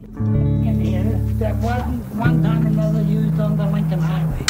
And then there wasn't one gun another used on the Lincoln Highway.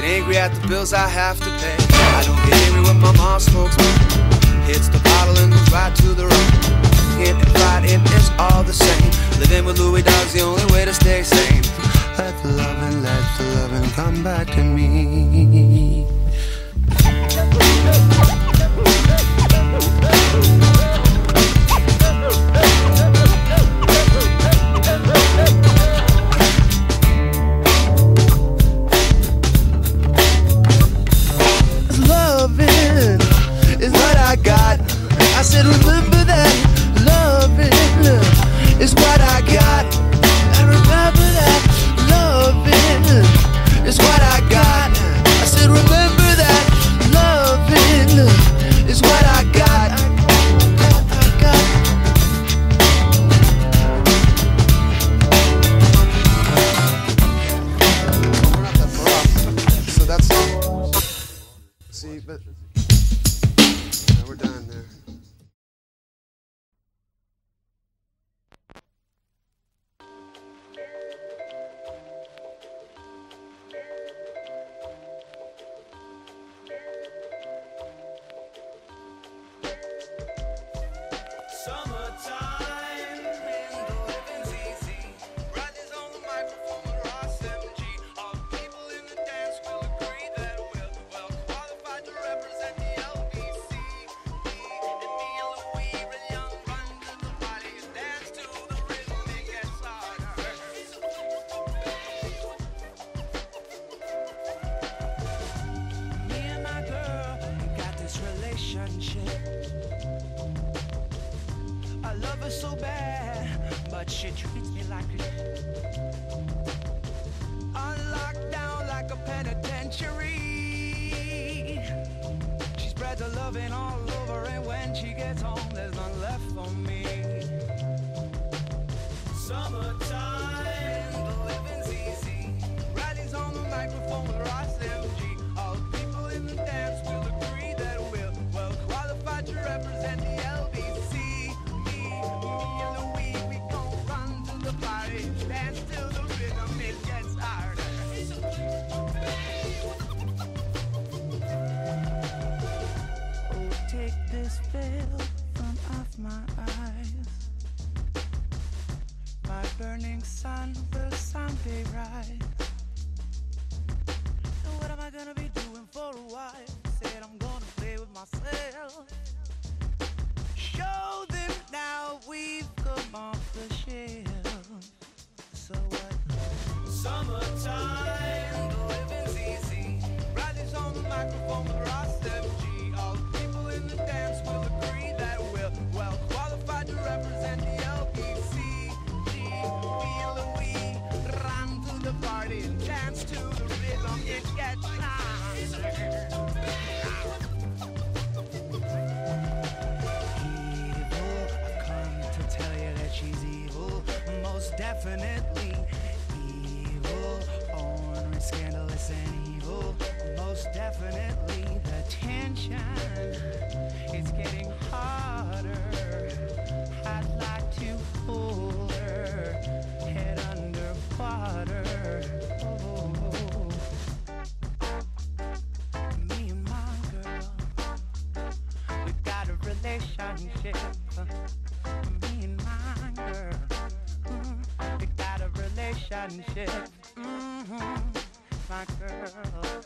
get angry at the bills I have to pay. I don't get angry when my mom smokes me. Hits the bottle and goes right to the road. Hit and fight and it's all the same. Living with Louis Dog's the only way to stay sane. Let the loving come back to me. I said, remember that loving is what I got. I remember that loving is what I got. I said, remember that loving is what I got. So that's see, but yeah, we're done there. I love her so bad, but she treats me like I'm locked down like a penitentiary. She spreads her loving all over, and when she gets home, there's none left for me. Summertime, the living's easy. Riding's on the microphone with Ross MG. All the people in the dance will agree that we're well qualified to represent the veil from off my eyes. My burning sun will someday rise. And what am I gonna be doing for a while? Said I'm gonna play with myself. Show them now we've come off the shelf. So what? Summertime, the living's easy. Riding's on the microphone with Ross MG. Definitely evil, orange, scandalous and evil. Most definitely the tension, it's getting harder. I'd like to hold her head underwater. Oh. Me and my girl, we've got a relationship. Me and my girl, we got a relationship, my girl.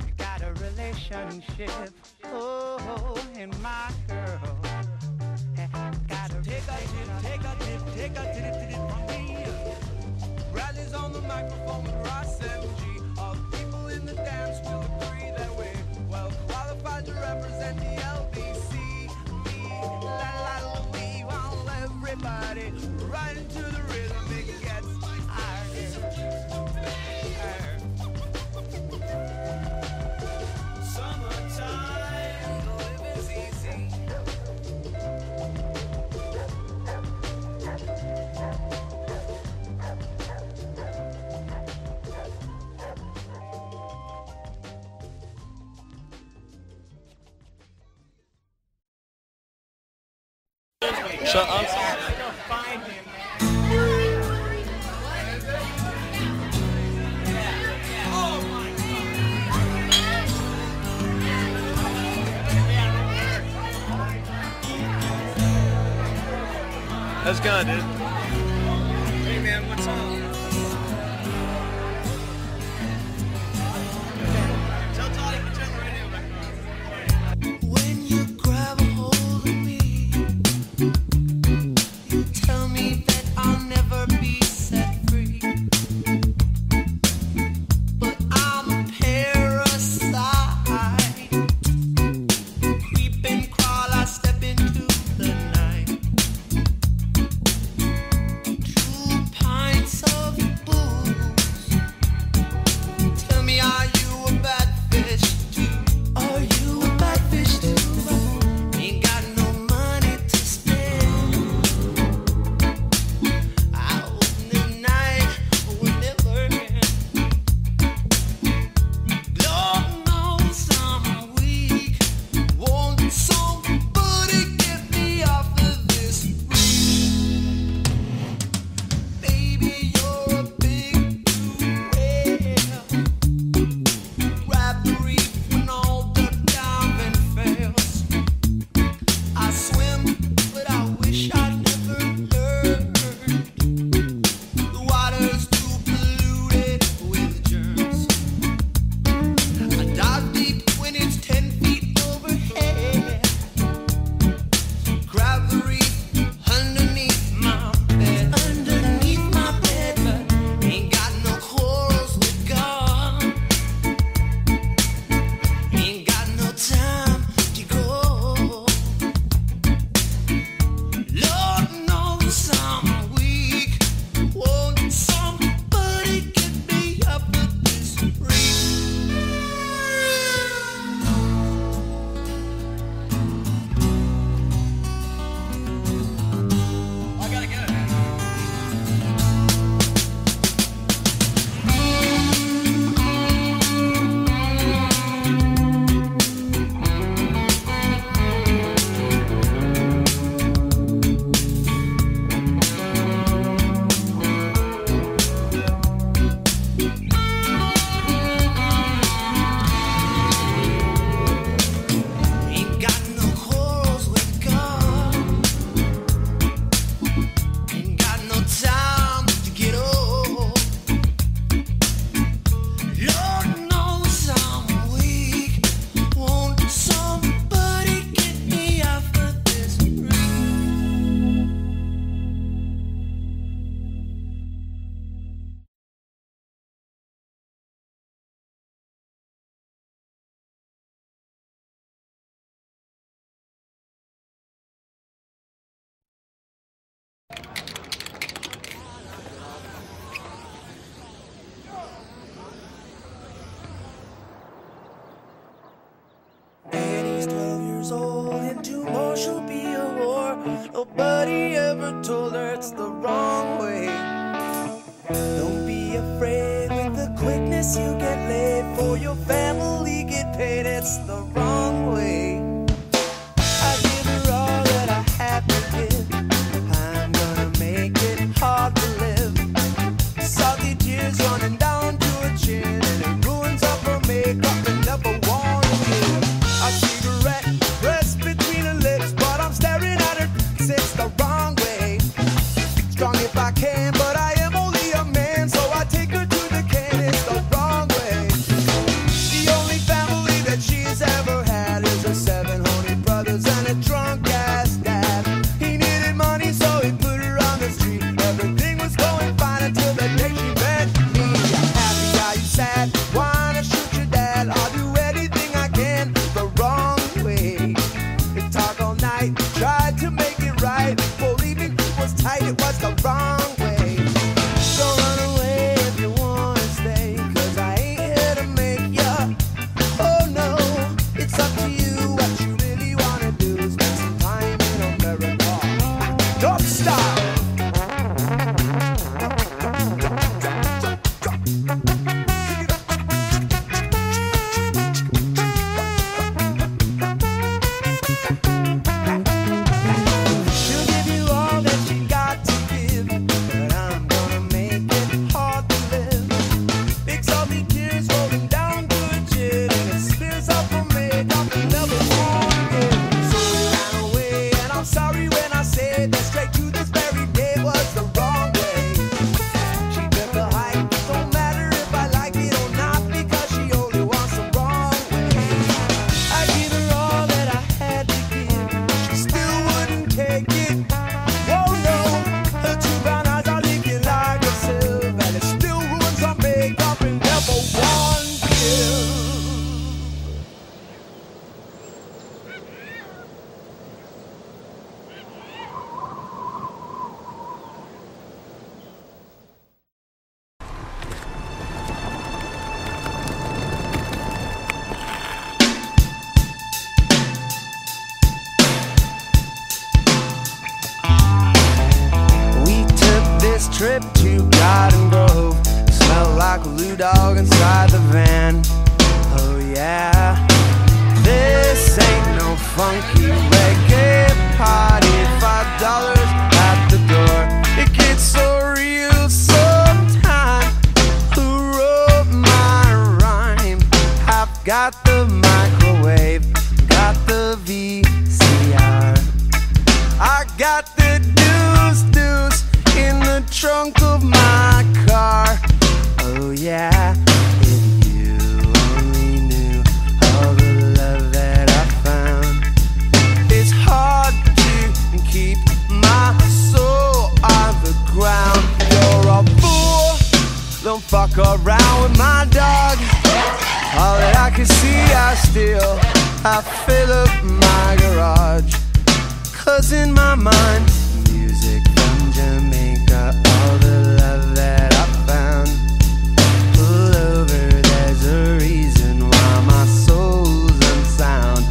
We got a relationship, oh, and my girl. Got a take a tip from me. Riley's on the microphone with Ross MG. All the people in the dance will agree that we're well qualified to represent the LBC. Me, we want everybody. Right into the rhythm, it gets harder. Summertime, the living's easy. Shut up. Oh my God. How's it going, dude? Hey, man, what's up? Tell Todd he can turn the radio back on. When you grab a hold of me, you tell me that I'll never be set free. But I'm a parasite. Creep and crawl, I step into the night. Nobody ever told her it's the wrong way. Don't be afraid with the quickness you get laid. For your family get paid, it's the wrong way. I give her all that I have to give. I'm gonna make it hard to live. Salty tears running down to her chin, and it ruins up her makeup and never want to give. A cigarette pressed between her lips, but I'm staring at her. It's the wrong way. Strong if I can, but I am only a man, so I take her to the can. It's the wrong way. The only family that she's ever had is her 7 horny brothers and a drunk ass dad. He needed money, so he put her on the street. Everything was going fine until the day she met me. I'm happy, are you sad? Wanna shoot your dad? I'll do anything I can. The wrong way. They talk all night, tried to make right, for leaving it was tight, it was the wrong way. So run away if you wanna stay, cause I ain't here to make ya. Oh no, it's up to you. What you really wanna do is spend some time in America. Don't stop. Got the microwave, got the VCR, I got the deuce in the trunk of my car. Oh yeah, if you only knew all the love that I found. It's hard to keep my soul on the ground. You're a fool, don't fuck around with my dog. All that I can see I steal, I fill up my garage. 'Cause in my mind, music from Jamaica, all the love that I found. Pull over, there's a reason why my soul's unsound.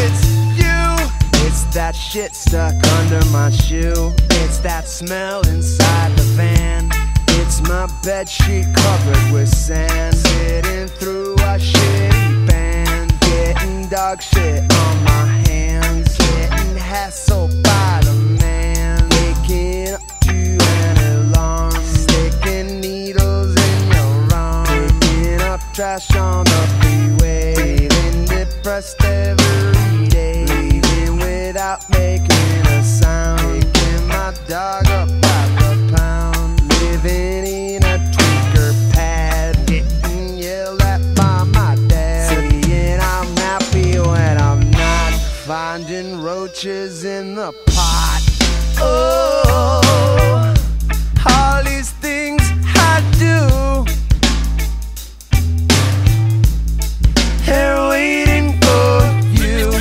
It's you, it's that shit stuck under my shoe, it's that smell inside the van, it's my bed sheet covered with sand, sitting through a shitty band, getting dog shit on my hands, getting hassled by the man, waking up to an alarm, sticking needles in your arm, picking up trash on the freeway, feeling depressed every day, leaving without making a sound, picking my dog up by the pound. Living in a tweaker pad, getting yelled at by my dad, saying I'm happy when I'm not, finding roaches in the pot. Oh, all these things I do, they're waiting for you.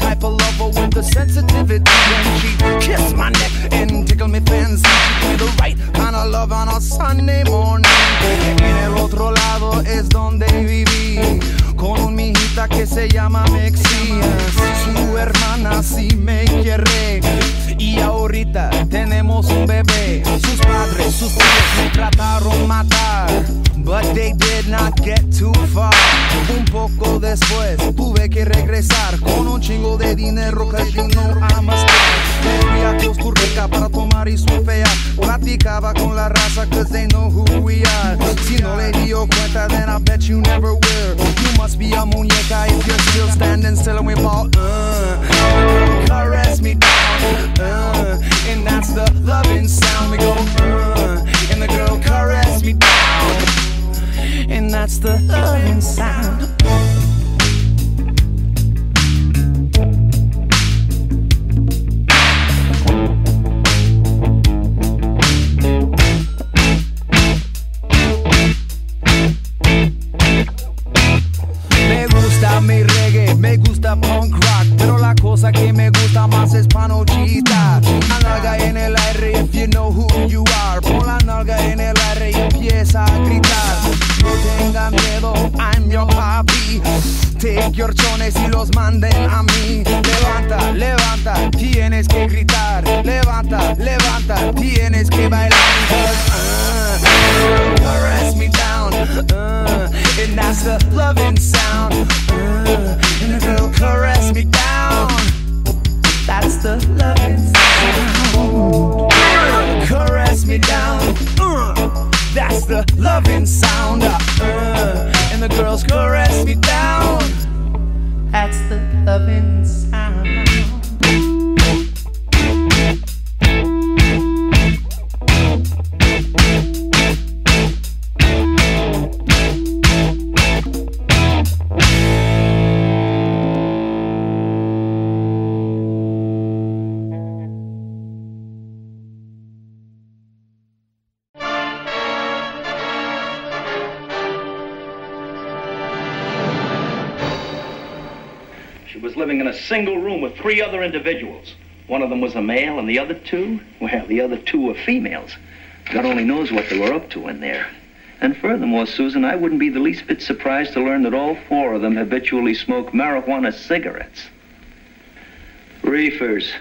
Type of lover with the sensitivity when she kissed my neck and trataron matar, but they did not get too far. Un poco después tuve que regresar con un chingo de dinero que yo no amaba. Para tomar y surfear, platicaba con la raza, cause they know who we are. Si no le dio cuenta, then I bet you never will. You must be a muñeca if you're still standing still and we ball. Caress me down, and that's the loving sound. We go, and the girl caress me down, and that's the loving sound. Me reggae, me gusta punk rock, pero la cosa que me gusta más es panochita. Nalga en el aire if you know who you are. Pon la nalga en el aire y empieza a gritar. No tenga miedo, I'm your papi. Take your chones y los manden a mí. Levanta, levanta, tienes que gritar. Levanta, levanta, tienes que bailar. Caress me down, and that's the loving sound. And a girl caress me down, that's the loving sound. Caress me down, that's the loving sound. And the girls caress me down, that's the loving sound. She was living in a single room with three other individuals. One of them was a male, and the other two? Well, the other two were females. God only knows what they were up to in there. And furthermore, Susan, I wouldn't be the least bit surprised to learn that all four of them habitually smoke marijuana cigarettes. Reefers.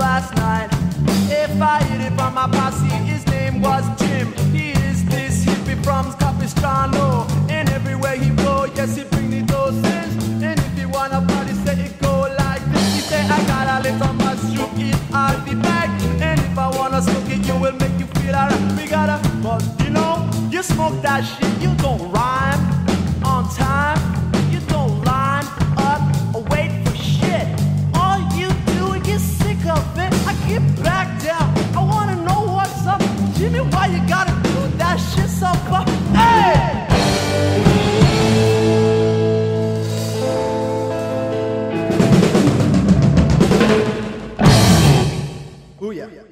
last night. If I hid it from my posse, his name was Jim. He is this hippie from Capistrano, and everywhere he go, yes, he bring the doses. And if you wanna party, say it go like this. He say, I got a little mushroom in all the bag, and if I wanna smoke it, you will make you feel alright. We gotta, but you know, you smoke that shit, you don't rhyme on time. You don't line up or wait for shit. All you do is get sick of it. I get back down. I wanna know what's up, Jimmy. Why you gotta do that shit so far? Hey! Ooh, yeah.